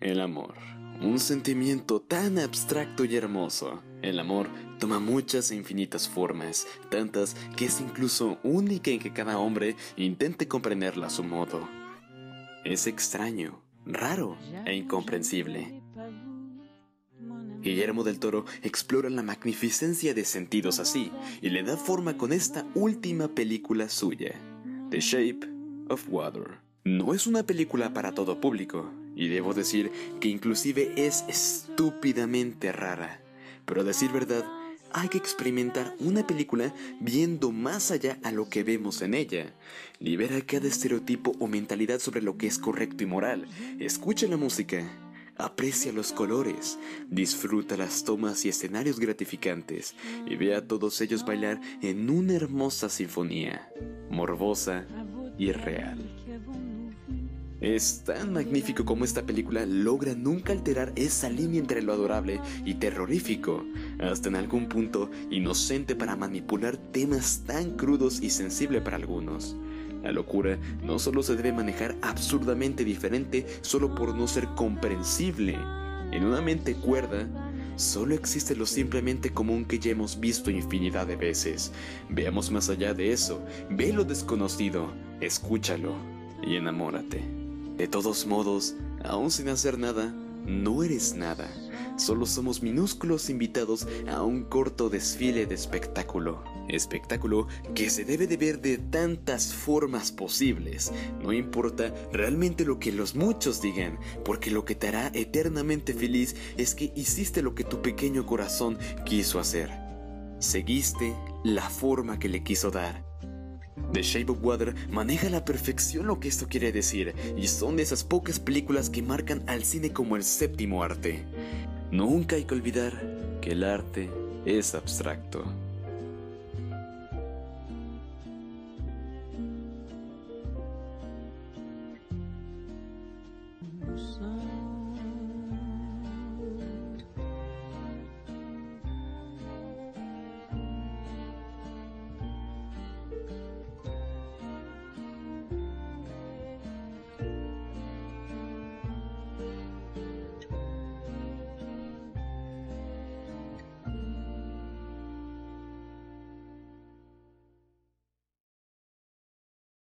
El amor, un sentimiento tan abstracto y hermoso. El amor toma muchas e infinitas formas, tantas que es incluso única en que cada hombre intente comprenderla a su modo. Es extraño, raro e incomprensible. Guillermo del Toro explora la magnificencia de sentidos así, y le da forma con esta última película suya, The Shape of Water. No es una película para todo público, y debo decir que inclusive es estúpidamente rara. Pero a decir verdad, hay que experimentar una película viendo más allá a lo que vemos en ella. Libera cada estereotipo o mentalidad sobre lo que es correcto y moral. Escucha la música, aprecia los colores, disfruta las tomas y escenarios gratificantes, y ve a todos ellos bailar en una hermosa sinfonía, morbosa y real. Es tan magnífico como esta película logra nunca alterar esa línea entre lo adorable y terrorífico, hasta en algún punto inocente para manipular temas tan crudos y sensibles para algunos. La locura no solo se debe manejar absurdamente diferente solo por no ser comprensible. En una mente cuerda, solo existe lo simplemente común que ya hemos visto infinidad de veces. Veamos más allá de eso, ve lo desconocido, escúchalo y enamórate. De todos modos, aún sin hacer nada, no eres nada. Solo somos minúsculos invitados a un corto desfile de espectáculo. Espectáculo que se debe de ver de tantas formas posibles. No importa realmente lo que los muchos digan, porque lo que te hará eternamente feliz es que hiciste lo que tu pequeño corazón quiso hacer. Seguiste la forma que le quiso dar. The Shape of Water maneja a la perfección lo que esto quiere decir, y son de esas pocas películas que marcan al cine como el séptimo arte. Nunca hay que olvidar que el arte es abstracto.